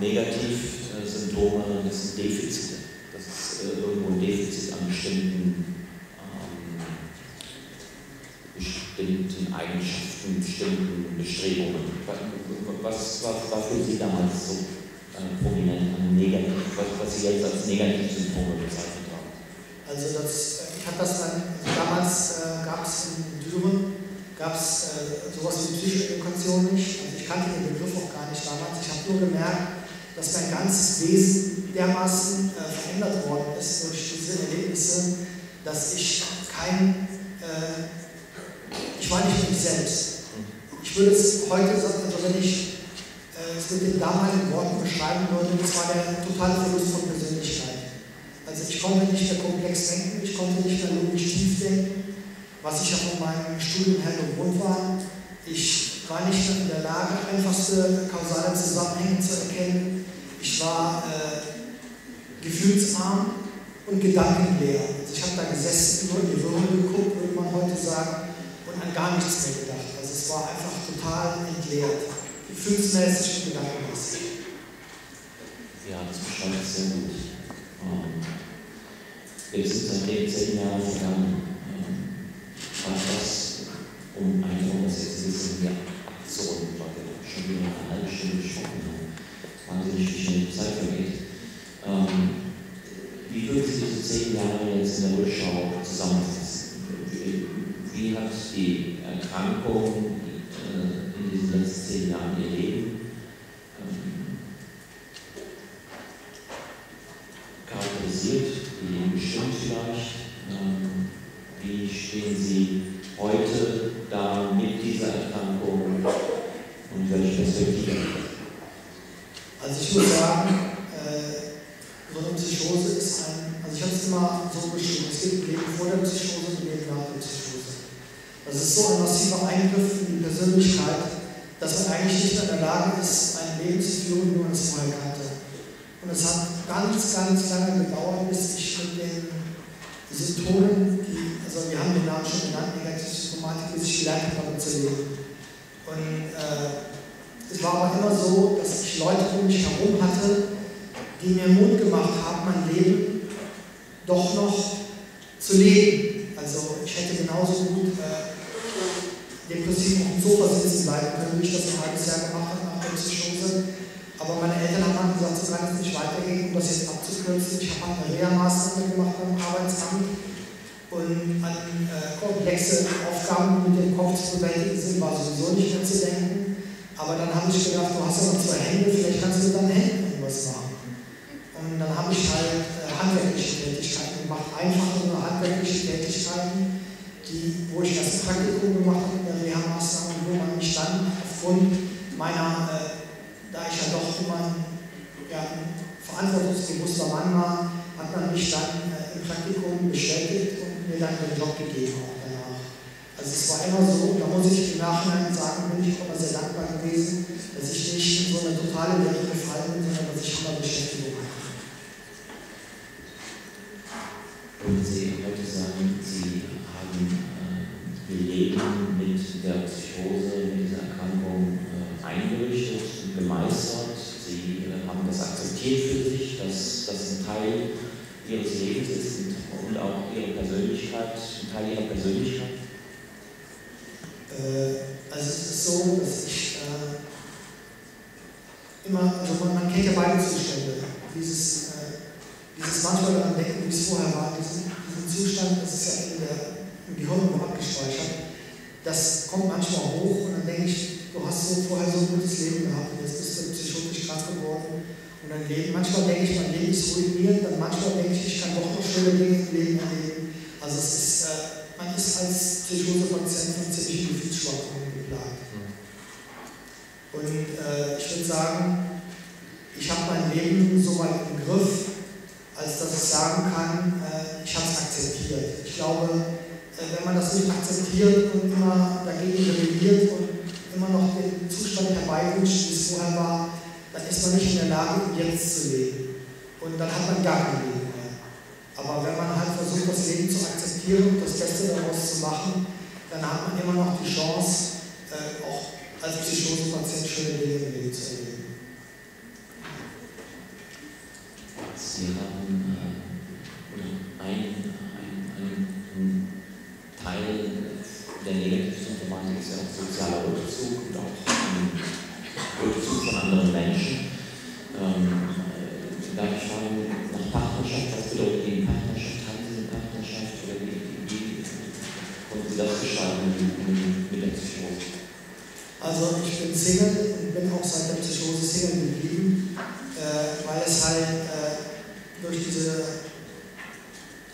Negativ äh, Symptome, das sind Defizite. Das ist dass äh, irgendwo ein Defizit an bestimmten, ähm, bestimmten Eigenschaften, bestimmten Bestrebungen. Was war für Sie damals so äh, prominent an negativ, was, was Sie jetzt als Negativsymptome bezeichnet haben? Also das, ich habe das dann, damals äh, gab es in Düren, gab es äh, sowas wie psychische Education nicht. Also ich kannte den Begriff auch gar nicht damals. Ich habe nur gemerkt, dass mein ganzes Wesen dermaßen äh, verändert worden ist durch diese Erlebnisse, dass ich kein, äh, ich war nicht mich selbst. Ich würde es heute sagen, also wenn ich äh, es mit den damaligen Worten beschreiben würde, das war der totale Verlust von Persönlichkeit. Also ich konnte nicht mehr komplex denken, ich konnte nicht mehr logisch tief denken, was ich ja von meinem Studium her gewohnt war. Ich war nicht mehr in der Lage, einfachste kausale Zusammenhänge zu erkennen. Ich war äh, gefühlsarm und gedankenleer. Also ich habe da gesessen, nur in die Würfel geguckt, würde man heute sagen, und an gar nichts mehr gedacht. Also es war einfach total entleert, gefühlsmäßig und gedankenmäßig. Ja, das beschreibt es sehr gut. Wir sind seitdem zehn Jahre vergangen. War das, um einfach das Existieren hier abzurunden, weil wir schon wieder eine halbe Stunde gesprochen haben, wahnsinnig wie schnell die Zeit vergeht. Ähm, wie würden Sie diese zehn Jahre jetzt in der Rückschau zusammenfassen? Wie, wie hat die Erkrankung äh, in diesen letzten zehn Jahren ihr Leben ähm, charakterisiert, ihr Leben bestimmt vielleicht? Ähm, Wie stehen Sie heute da mit dieser Erkrankung und welche Perspektive? Also ich würde sagen, äh, so eine Psychose ist ein, also ich habe es immer so beschrieben, es gibt ein Leben vor der Psychose und ein Leben nach der Psychose. Das ist so ein massiver Eingriff in die Persönlichkeit, dass man eigentlich nicht mehr in der Lage ist, ein Leben zu führen, wie man es vorher kannte. Und es hat ganz, ganz lange gedauert, bis ich mit den Symptomen, die, also wir haben den Namen schon genannt, negative Symptomatik, die ich gelernt habe, damit zu leben. Und äh, es war aber immer so, dass ich Leute um mich herum hatte, die mir Mut gemacht haben, mein Leben doch noch zu leben. Also ich hätte genauso gut äh, depressiv auf dem Sofa sitzen bleiben können, wie ich das ein halbes Jahr gemacht habe nach der Psychose. Aber meine Eltern haben gesagt, solange es nicht weitergeht, um das jetzt abzukürzen, ich habe eine Reha-Maßnahme gemacht beim Arbeitsamt und an äh, komplexe Aufgaben mit dem Kopf zu bewältigen sind, war sowieso nicht mehr zu denken. Aber dann habe ich gedacht, du hast ja noch zwei Hände, vielleicht kannst du mit deinen Händen irgendwas machen. Und dann habe ich halt äh, handwerkliche Tätigkeiten gemacht, einfache nur handwerkliche Tätigkeiten, die, wo ich das Praktikum gemacht habe in der Reha-Maßnahme, wo man mich dann aufgrund meiner äh, da ich ja doch immer ein, ja, ein verantwortungsbewusster Mann war, hat man mich dann äh, im Praktikum bestätigt und mir dann den Job gegeben auch danach. Also es war immer so, da muss ich im Nachhinein sagen, bin ich auch immer sehr dankbar gewesen, dass ich nicht in so eine totale Lehre gefallen bin, sondern dass ich immer Beschäftigung hatte. Und Sie heute sagen, Sie haben äh, Ihr Leben mit der Psychose, mit dieser Erkrankung äh, eingerichtet, gemeistert, Sie äh, haben das akzeptiert für sich, dass das ein Teil Ihres Lebens ist und auch Ihre Persönlichkeit, ein Teil Ihrer Persönlichkeit? Äh, also es ist so, dass ich äh, immer, also man, man kennt ja beide Zustände, dieses, äh, dieses manchmal daran denken, wie es vorher war, diesen, diesen Zustand, das ist ja in der, im Gehirn nur abgespeichert, das kommt manchmal hoch und dann denke ich, du hast so vorher so ein gutes Leben gehabt und jetzt bist du psychotisch krank geworden und dein Leben, manchmal denke ich, mein Leben ist ruiniert, dann manchmal denke ich, ich kann doch noch schöne Dinge im Leben erleben. Also es ist, äh, man ist als Psychosepatient von ziemlichen Gefühlsschwankungen geplagt. Mhm. Und äh, ich würde sagen, ich habe mein Leben so weit im Griff, als dass ich sagen kann, äh, ich habe es akzeptiert. Ich glaube, äh, wenn man das nicht akzeptiert und immer dagegen rebelliert und immer noch den Zustand herbeiwünscht, wie es vorher war, dann ist man nicht in der Lage, jetzt zu leben. Und dann hat man gar kein Leben mehr. Aber wenn man halt versucht, das Leben zu akzeptieren und das Beste daraus zu machen, dann hat man immer noch die Chance, äh, auch als Psychosepatient schöne Dinge im Leben zu erleben. Sie haben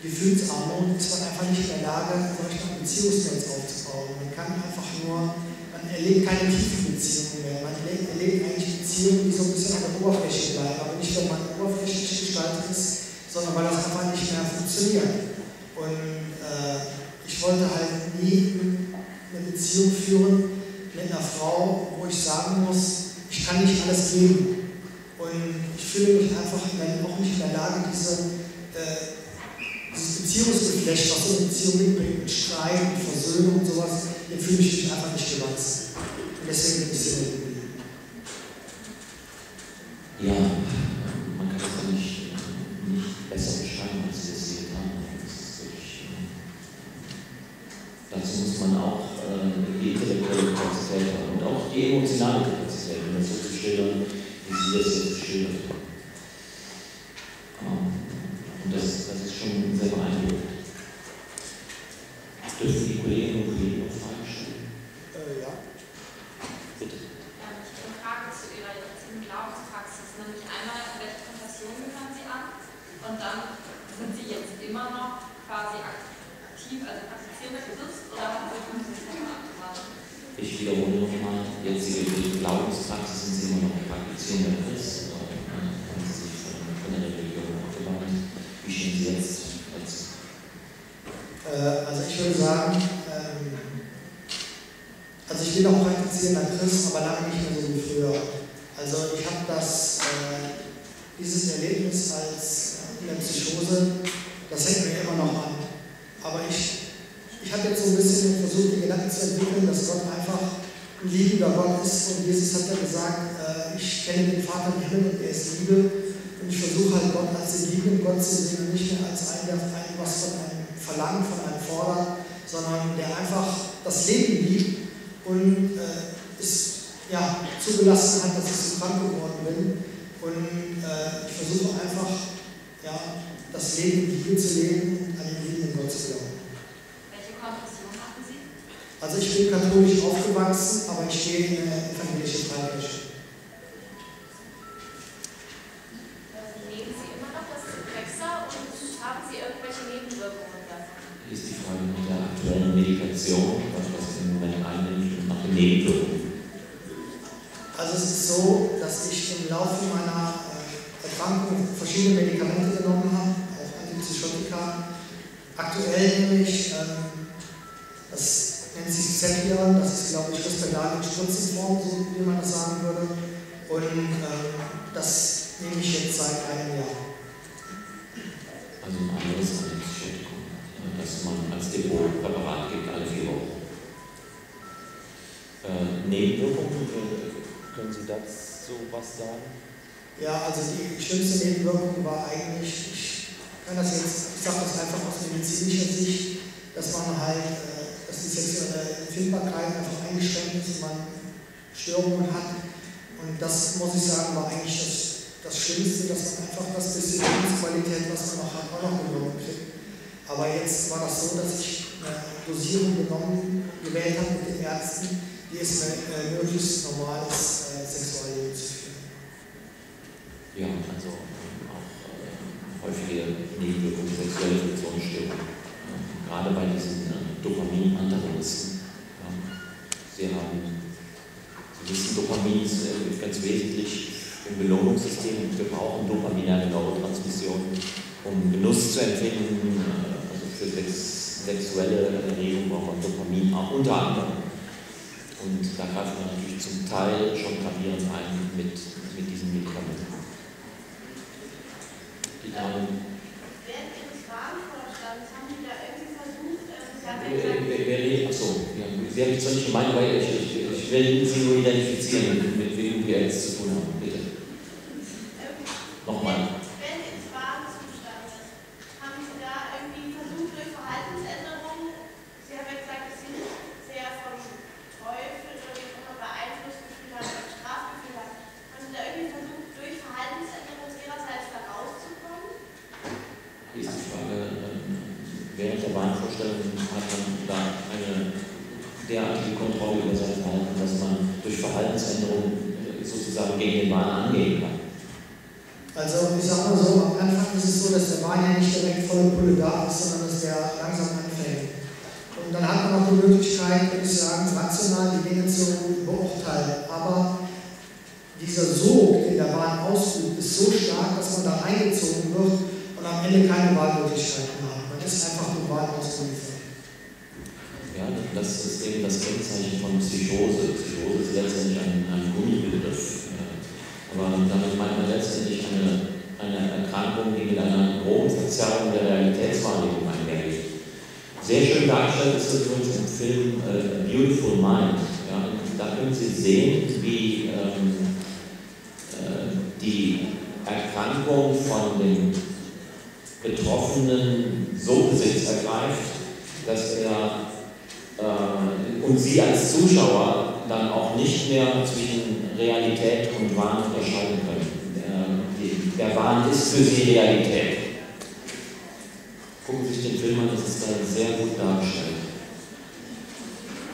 Gefühlsarmut ist man einfach nicht in der Lage, solch ein Beziehungsnetz aufzubauen. Man kann einfach nur, man erlebt keine tiefen Beziehungen mehr. Man erlebt, erlebt eigentlich Beziehungen, die so ein bisschen an der Oberfläche bleiben, aber nicht, weil man oberflächlich gestaltet ist, sondern weil das einfach nicht mehr funktioniert. Und äh, ich wollte halt nie eine Beziehung führen mit einer Frau, wo ich sagen muss, ich kann nicht alles geben. Und ich fühle mich einfach auch nicht in der Lage, diese äh, dieses Beziehungsgeflecht, was so eine Beziehung mitbringt, mit Streit, mit Versöhnung und sowas, dem fühle ich mich einfach nicht gewachsen. Und deswegen bin ich sehr gut. Ja, man kann es nicht, nicht besser beschreiben, als wir es hier haben. Dazu muss man auch äh, die intellektuelle Kapazität haben und auch die emotionale Kapazität, um das so zu schildern, wie Sie das jetzt schildern. Und das, das ist schon sehr beeindruckend. Dürfen die Kolleginnen und Kollegen noch Fragen stellen? Äh, ja. Bitte. Ja, ich habe eine Frage zu Ihrer jetzigen Glaubenspraxis. Nämlich einmal, welche Konfessionen gehören Sie an? Und dann sind Sie jetzt immer noch quasi aktiv, also praktizierender Christ? Oder haben Sie fünfzig Jahre abgewartet? Ich wiederhole nochmal, jetzige Glaubenspraxis sind Sie immer noch praktizierender Christ? Oder haben Sie sich von der Religion abgewandt? Wie stehen Sie jetzt dazu? Äh, also ich würde sagen, ähm, also ich bin auch praktizierender Christ, aber lange nicht mehr so wie früher. Also ich habe das, äh, dieses Erlebnis als äh, Psychose, das hängt mir immer noch an. Aber ich, ich habe jetzt so ein bisschen versucht, den Gedanken zu entwickeln, dass Gott einfach ein liebender Gott ist. Und Jesus hat ja gesagt, äh, ich kenne den Vater im Himmel und er ist Liebe. Und ich versuche halt Gott als den lieben Gott zu sehen und nicht mehr als einen, der was von einem verlangt, von einem fordert, sondern der einfach das Leben liebt und äh, ist ja, zugelassen hat, dass ich so krank geworden bin. Und äh, ich versuche einfach, ja, das Leben wie hier zu leben und an den liebenden Gott zu glauben. Welche Konfession hatten Sie? Also ich bin katholisch aufgewachsen, aber ich stehe in der evangelischen Freikirche. Leben Sie immer noch das Zyprexa und haben Sie irgendwelche Nebenwirkungen davon? Hier ist die Frage nach der aktuellen Medikation, was das im Moment einnimmt und nach den Nebenwirkungen. Also es ist so, dass ich im Laufe meiner Erkrankung verschiedene Medikamente genommen habe, auch Antipsychotika. Aktuell nämlich, ähm, das nennt sich Xepion, das ist glaube ich Risperdal in Spritzenform, so wie man das sagen würde. Und ähm, das nehme ich jetzt seit einem Jahr. Also ein anderes Antipsychotikum, das man als Depotpräparat gibt, alle vier Wochen. Äh, Nebenwirkungen, können Sie dazu was sagen? Ja, also die schlimmste Nebenwirkung war eigentlich, ich kann das jetzt, ich sage das einfach aus medizinischer Sicht, dass man halt, dass die sexuelle Empfindbarkeit einfach eingeschränkt ist und man Störungen hat. Und das, muss ich sagen, war eigentlich das Das Schlimmste, dass man einfach das bisschen Lebensqualität, was man auch hat, auch noch genommen kriegt. Aber jetzt war das so, dass ich eine Dosierung genommen, gewählt habe mit den Ärzten, die es mir möglichst normales äh, Sexualleben zu führen. Ja, also auch äh, häufige Nebenwirkungen sexueller Funktionsstörungen. Ja, gerade bei diesen äh, Dopamin-Antagonisten. Ja, Sie haben, Sie wissen, Dopamin ist äh, ganz wesentlich. Im Belohnungssystem, wir brauchen dopaminäre Neurotransmission, um Genuss zu empfinden. Also für sex sexuelle Erregung braucht man Dopamin, auch unter anderem. Und da greift man natürlich zum Teil schon gravierend ein mit, mit diesen Medikamenten. Die Damen. Während Ihres Fragenvorstands haben Sie da irgendwie versucht, äh, ja, achso, ja, Sie haben mich zwar nicht gemeint, weil ich, ich, ich will Sie nur identifizieren, mit wem wir jetzt zu tun haben. Bitte. Nochmal. Wenn im Schwabenzustand, haben Sie da irgendwie Versuche durch Verhaltensänderungen? Sie haben ja gesagt, dass Sie nicht sehr vom Teufel oder Beeinflussgefühl haben oder Strafgefühl haben. Haben Sie da irgendwie versucht, durch Verhaltensänderungen Ihrerseits da rauszukommen? Hier ist die Frage, während der Wahnvorstellung hat man da eine derartige Kontrolle über sein Verhalten, dass man durch Verhaltensänderungen sozusagen gegen den Wahn angehen kann. Also ich sag mal so, am Anfang ist es so, dass dass der Wein ja nicht direkt volle Pulle da ist, sondern dass der langsam anfängt. Und dann hat man auch die Möglichkeit, würde ich sagen, rational die Dinge zu beurteilen. Aber dieser Sog, den der Wein ausübt, ist so stark, dass man da eingezogen wird und am Ende keine Wahlmöglichkeit mehr hat. Man ist einfach nur Wein ausgeliefert. Ja, das ist eben das Kennzeichen von Psychose. Psychose ist letztendlich ein, ein Gummibegriff. Aber damit meint man letztendlich eine, eine Erkrankung, die mit einer groben Verzerrung der Realitätswahrnehmung einhergeht. Sehr schön dargestellt ist das übrigens im Film äh, Beautiful Mind. Ja, da können Sie sehen, wie ähm, äh, die Erkrankung von den Betroffenen so Besitz ergreift, dass er und Sie als Zuschauer dann auch nicht mehr zwischen Realität und Wahn unterscheiden können. Der, der Wahn ist für Sie Realität. Gucken Sie sich den Film an, das ist dann sehr gut dargestellt.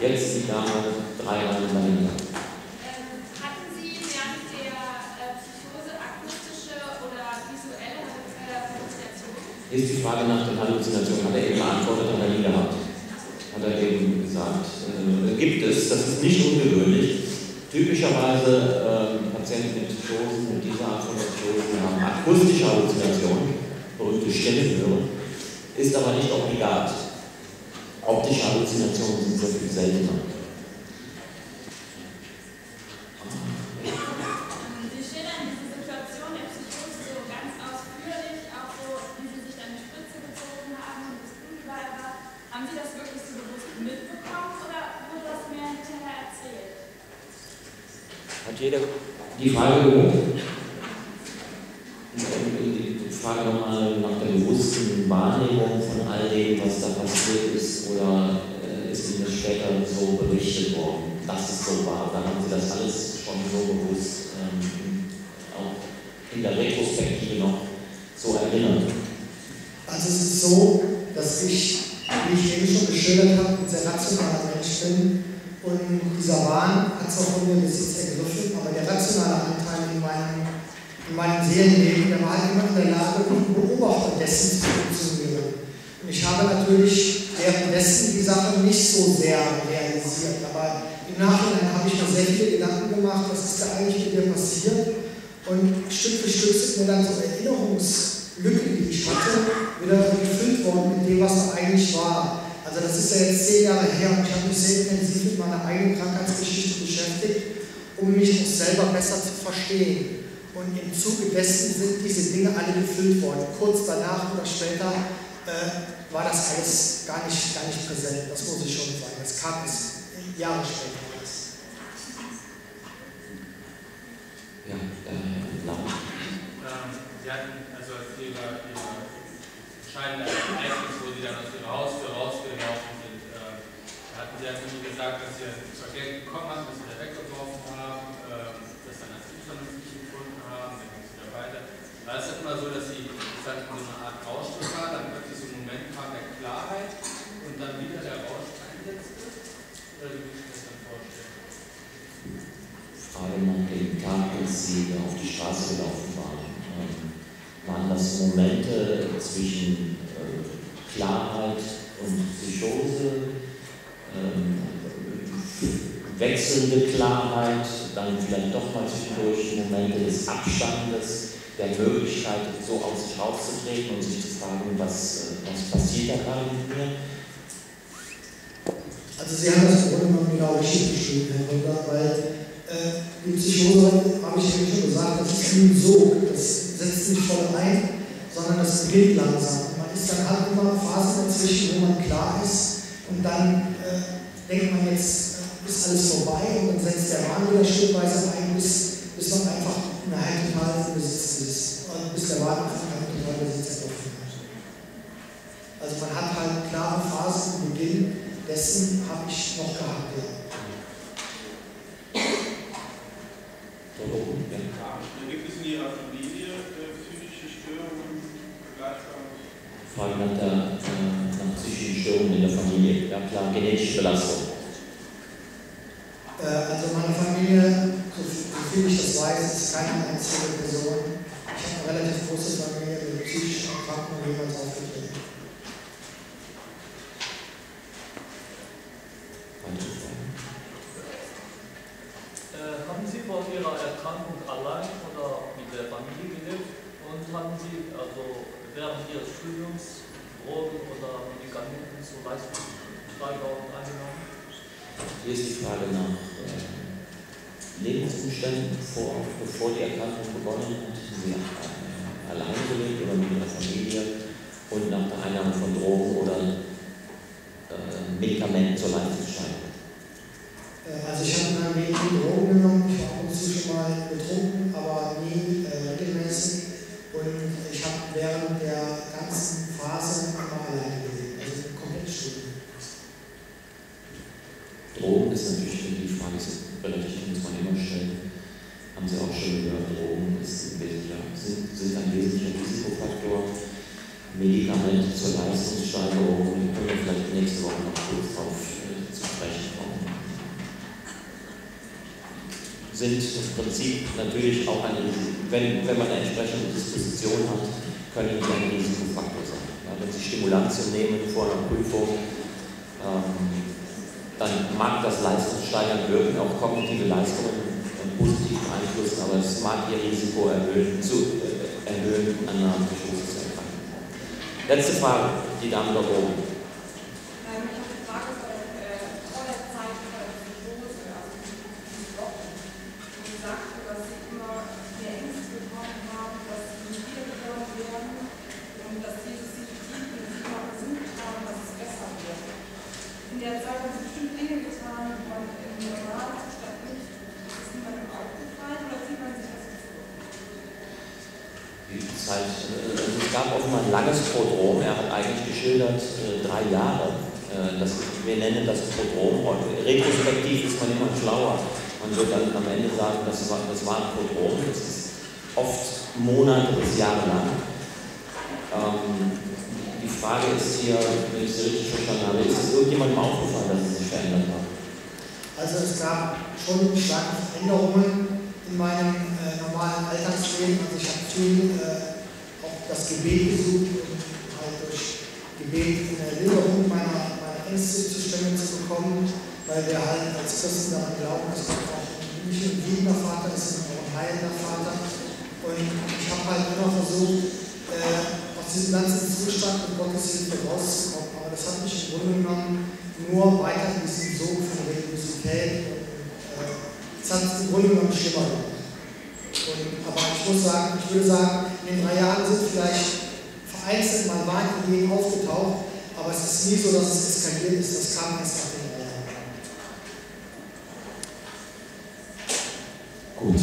Jetzt die Dame drei Jahre dahinter. Ist die Frage nach den Halluzinationen, hat er eben beantwortet, hat er nie gehabt. Hat er eben gesagt, äh, gibt es, das ist nicht ungewöhnlich. Typischerweise äh, Patienten mit Psychosen, mit dieser Art von Psychosen haben akustische Halluzinationen, berühmte Stimmenhören, ist aber nicht obligat. Optische Halluzinationen sind sehr viel seltener. Die Frage, die Frage nochmal nach der bewussten Wahrnehmung von all dem, was da passiert ist, oder ist Ihnen später so berichtet worden, dass es so war? Dann haben Sie das alles schon so bewusst, ähm, auch in der Retrospektive noch so erinnert. Also es ist so, dass ich, wie ich eben schon geschildert habe, ein sehr rationaler Mensch bin. Und dieser Wahn hat zwar von mir Besitz ergriffen, aber der rationale Anteil in meinem, in meinem Seelenleben, der war halt immer in der Lage, um Beobachter dessen zu funktionieren. Und ich habe natürlich währenddessen die Sache nicht so sehr realisiert, aber im Nachhinein habe ich mir sehr viele Gedanken gemacht, was ist da eigentlich mit mir passiert. Und Stück für Stück sind mir dann so Erinnerungslücken, die ich hatte, wieder gefüllt worden mit dem, was da eigentlich war. Also das ist ja jetzt zehn Jahre her und ich habe mich sehr intensiv mit meiner eigenen Krankheitsgeschichte beschäftigt, um mich auch selber besser zu verstehen. Und im Zuge dessen sind diese Dinge alle gefüllt worden. Kurz danach oder später äh, war das alles gar nicht, gar nicht präsent, das muss ich schon sagen. Das kam bis Jahre später. Ja, äh, ja, also als Ihre entscheidende Ereignis, wo Sie dann aus Ihrer Haustür rausgelaufen sind, äh, hatten Sie ja also nie gesagt, dass Sie das Verkehr bekommen haben, dass Sie da weggeworfen haben, äh, das dann als unvernünftig gefunden haben, dann ging es wieder weiter. Da ist es immer so, dass Sie dann so eine Art Rauschstück war, dann plötzlich so ein Moment kam der Klarheit und dann wieder der Rausch einsetzte? Oder wie kann ich das dann vorstellen? Frage nach dem Tag, als Sie auf die Straße gelaufen waren. Ähm Waren das Momente zwischen äh, Klarheit und Psychose, äh, wechselnde Klarheit, dann vielleicht doch mal zwischendurch Momente des Abstandes, der Möglichkeit, so aus sich rauszutreten und sich zu fragen, was, was passiert da gerade mit mir? Also Sie haben das im Grunde genommen genau richtig beschrieben, Herr Rücker, weil äh, die Psychose, habe ich eben schon gesagt, das ist ein Sog, das setzt nicht voll ein, sondern das beginnt langsam. Man ist dann halt immer Phasen dazwischen, wo man klar ist und dann äh, denkt man, jetzt äh, ist alles vorbei und dann setzt der Wahn wieder stückweise ein, bis, bis man einfach nachher total im Besitz ist. Und bis der Wahn einfach total Besitz ergriffen hat. Also man hat halt klare Phasen im Beginn, dessen habe ich noch gehabt. Ja. Gibt es in Ihrer Familie psychische Störungen vergleichbar? Frage nach der äh, nach psychischen Störungen in der Familie. Ja klar, genetische Belastung. Äh, also meine Familie, soviel ich das weiß, ist keine einzige Person. Ich habe eine relativ große Familie mit psychischen Erkrankungen. jeweils aufgetreten. Äh, haben Sie vor Ihrer Erkrankung allein oder mit der Familie gelebt und haben Sie also während Ihres Studiums Drogen oder Medikamenten zur Leistungssteigerung angenommen? Hier ist die Frage nach äh, Lebensumständen vor, bevor die Erkrankung begonnen hat. Sie haben allein gelebt oder mit Ihrer Familie und nach der Einnahme von Drogen oder äh, Medikamenten zur Leistungssteigerung. Also ich habe meinen Weg nie Drogen genommen, ich war auch schon mal betrunken, aber nie äh, regelmäßig. Und ich habe während der ganzen Phase immer alleine gelebt. Also komplett studiert. Drogen ist natürlich die Frage, ist relativ, muss man immer stellen. Haben Sie auch schon gehört, Drogen ist wesentlicher, sind, sind ein wesentlicher Risikofaktor. Medikamente zur Leistungssteigerung, die können wir vielleicht nächste Woche noch kurz drauf äh, zu sprechen kommen. Sind im Prinzip natürlich auch ein Risiko. Wenn, wenn man eine entsprechende Disposition hat, können die ein Risikofaktor sein. Ja, wenn Sie Stimulantien nehmen vor einer Prüfung, ähm, dann mag das leistungssteigernd wirken, auch kognitive Leistungen einen positiven Einfluss, aber es mag Ihr Risiko erhöhen, zu äh, erhöhen, an einer Psychose zu erkranken. Letzte Frage, die Dame da oben. Retrospektiv ist man immer schlauer. Man wird dann am Ende sagen, das war, das war ein Prodrom, das ist oft Monate bis Jahre lang. Ähm, die Frage ist hier, wenn ich es richtig verstanden habe, ist es irgendjemandem aufgefallen, dass es sich verändert hat? Also es gab schon starke Veränderungen in meinem äh, normalen Alltagsleben. Also ich habe viel äh, auch das Gebet gesucht und halt durch Gebet in der Linderung meiner, meiner Ängste zu stemmen zu bekommen. Weil wir halt als Christen daran glauben, dass Gott auch nicht ein liebender Vater ist, sondern auch ein heilender Vater. Und ich habe halt immer versucht, äh, aus diesem ganzen Zustand mit Gottes Hilfe rauszukommen. Aber das hat mich im Grunde genommen nur weiter in diesem Sog von Religiosität. Es äh, hat im Grunde genommen schlimmer gemacht. Aber ich muss sagen, ich würde sagen, in den drei Jahren sind vielleicht vereinzelt mal Wahnideen aufgetaucht, aber es ist nie so, dass es eskaliert ist. Das kam erst nach dem. Gut,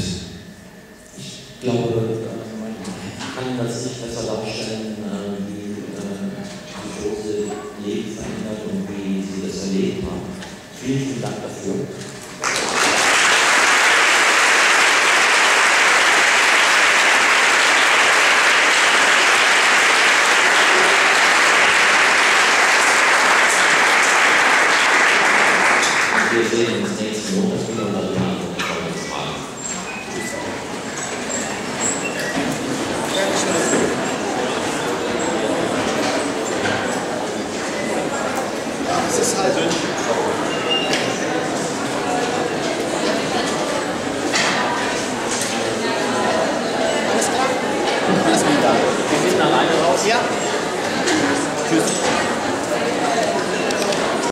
ich glaube, man kann das nicht besser darstellen.